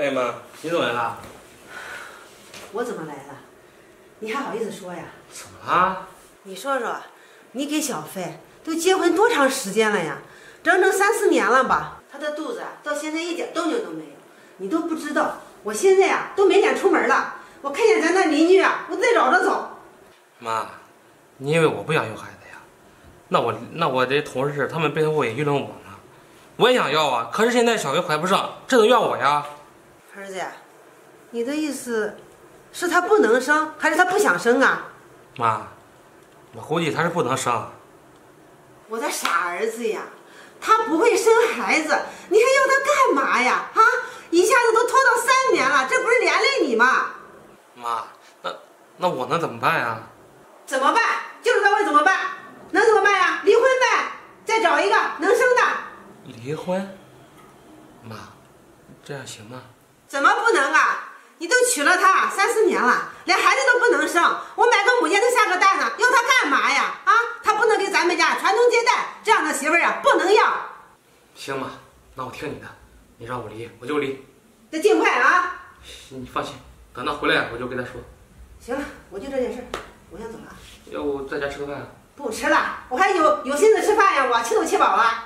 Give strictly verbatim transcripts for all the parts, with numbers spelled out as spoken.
哎妈，你怎么来了？我怎么来了？你还好意思说呀？怎么啦？你说说，你给小飞都结婚多长时间了呀？整整三四年了吧？他的肚子到现在一点动静都没有，你都不知道。我现在啊，都没敢出门了。我看见咱那邻居啊，我再找着走。妈，你以为我不想要孩子呀？那我那我这同事他们背后也议论我呢。 我也想要啊，可是现在小薇怀不上，这能怨我呀？儿子，你的意思是他不能生，还是他不想生啊？妈，我估计他是不能生。我的傻儿子呀，他不会生孩子，你还要他干嘛呀？啊，一下子都拖到三年了，这不是连累你吗？妈，那那我能怎么办呀？怎么办？就是他会怎么办？能怎么办呀？离婚呗，再找一个能生的。 离婚，妈，这样行吗？怎么不能啊？你都娶了她三四年了，连孩子都不能生，我买个母鸡都下个蛋呢，要她干嘛呀？啊，她不能给咱们家传宗接代，这样的媳妇儿啊，不能要。行妈，那我听你的，你让我离我就离，那尽快啊！你放心，等她回来我就跟她说。行了，我就这件事，我先走了。要不在家吃个饭啊？不吃了，我还有有心思吃饭呀，我吃都吃饱了。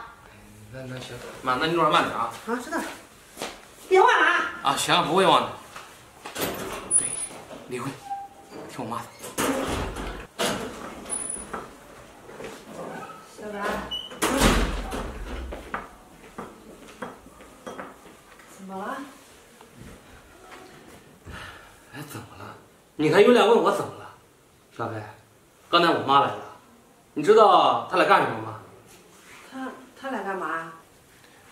那那行，妈，那你路上慢点啊！啊，知道了，别忘了啊！啊，行，不会忘的。对，离婚，听我妈的。小兰，怎么了？哎，怎么了？你还有脸问我怎么了？小飞，刚才我妈来了，你知道她来干什么吗？她。 他来干嘛？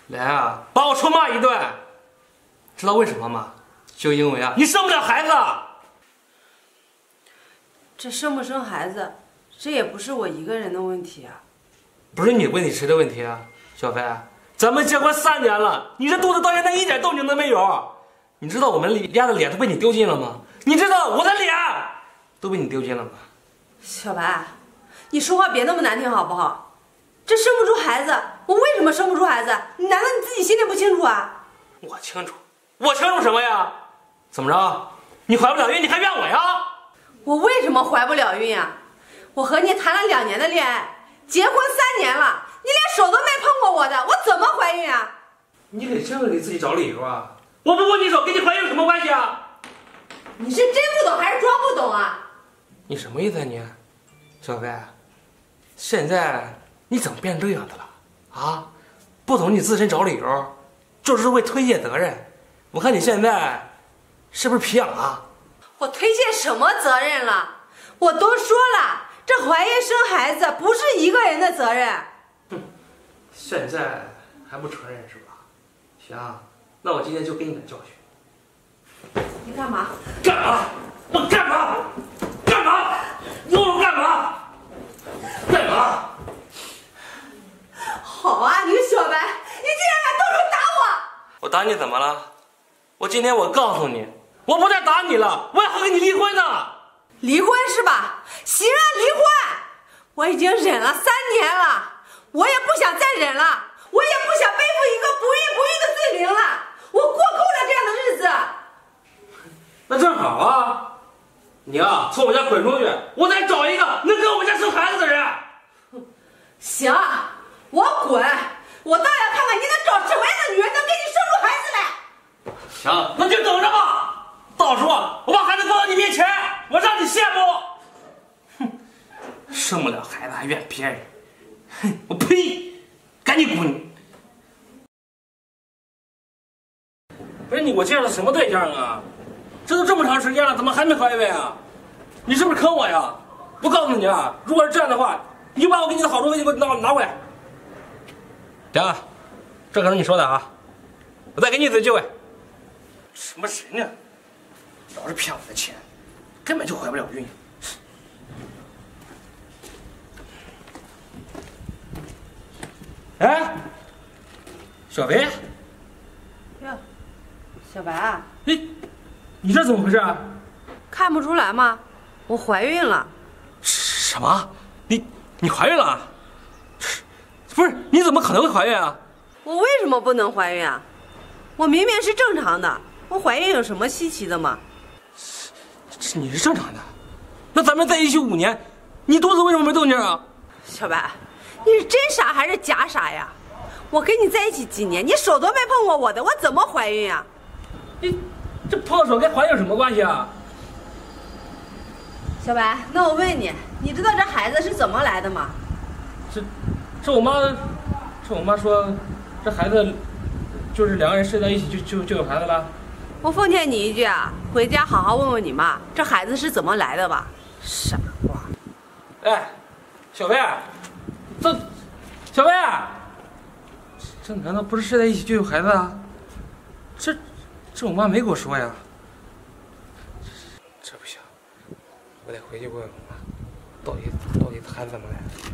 来啊，把我臭骂一顿，知道为什么吗？就因为啊，你生不了孩子。这生不生孩子，这也不是我一个人的问题啊。不是你问题，谁的问题啊？小飞，咱们结婚三年了，你这肚子到现在一点动静都没有。你知道我们家的脸都被你丢尽了吗？你知道我的脸都被你丢尽了吗？小白，你说话别那么难听好不好？ 这生不出孩子，我为什么生不出孩子？你难道你自己心里不清楚啊？我清楚，我清楚什么呀？怎么着？你怀不了孕，你还怨我呀？我为什么怀不了孕呀？我和你谈了两年的恋爱，结婚三年了，你连手都没碰过我的，我怎么怀孕啊？你给这个给自己找理由啊！我不碰你手，跟你怀孕有什么关系啊？你是真不懂还是装不懂啊？你什么意思啊你？小飞，现在。 你怎么变这样的了啊？不懂你自身找理由，就是会推卸责任。我看你现在是不是皮痒了？我推卸什么责任了？我都说了，这怀孕生孩子不是一个人的责任。哼，现在还不承认是吧？行，那我今天就给你点教训。你干嘛？干嘛？我干嘛？干嘛？你问我干嘛？干嘛？ 好啊，你个小白，你竟然敢动手打我！我打你怎么了？我今天我告诉你，我不再打你了，我也会跟你离婚呢。离婚是吧？行啊，离婚！我已经忍了三年了，我也不想再忍了，我也不想背负一个不孕不育的罪名了，我过够了这样的日子。那正好啊，你啊，从我家滚出去，我再找一个能跟我家生孩子的人。行。 我滚！我倒要看看你能找什么样的女人能给你生出孩子来。行，那就等着吧。到时候我把孩子放到你面前，我让你羡慕。哼，生不了孩子还怨别人，哼，我呸！赶紧滚！不是你，我介绍的什么对象啊？这都这么长时间了，怎么还没怀孕啊？你是不是坑我呀？我告诉你啊，如果是这样的话，你就把我给你的好处给我拿拿回来。 行啊，这可是你说的啊！我再给你一次机会。什么人呢？老是骗我的钱，根本就怀不了孕。哎，小白。呀，小白啊！哎，你这怎么回事啊？看不出来吗？我怀孕了。什么？你你怀孕了？ 不是，你怎么可能会怀孕啊？我为什么不能怀孕啊？我明明是正常的，我怀孕有什么稀奇的嘛？这你是正常的。那咱们在一起五年，你肚子为什么没动静啊？小白，你是真傻还是假傻呀？我跟你在一起几年，你手都没碰过我的，我怎么怀孕呀？你这碰手跟怀孕有什么关系啊？小白，那我问你，你知道这孩子是怎么来的吗？这，这我妈，这我妈说，这孩子。 就是两个人睡在一起就就就有孩子了。我奉劝你一句啊，回家好好问问你妈，这孩子是怎么来的吧？傻瓜！哎，小薇，这小薇，这难道不是睡在一起就有孩子啊？这这我妈没跟我说呀。这不行，我得回去问问我妈，到底到底孩子怎么来的。